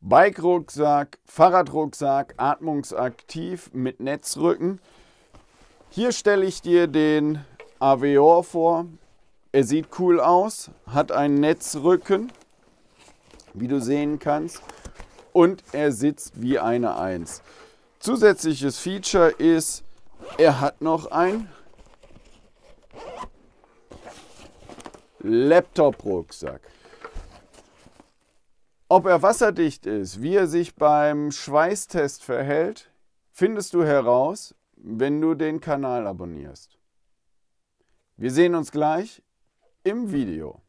Bike-Rucksack, Fahrradrucksack, atmungsaktiv mit Netzrücken. Hier stelle ich dir den Aveor vor. Er sieht cool aus, hat einen Netzrücken, wie du sehen kannst, und er sitzt wie eine 1. Zusätzliches Feature ist, er hat noch einen Laptop-Rucksack. Ob er wasserdicht ist, wie er sich beim Schweißtest verhält, findest du heraus, wenn du den Kanal abonnierst. Wir sehen uns gleich im Video.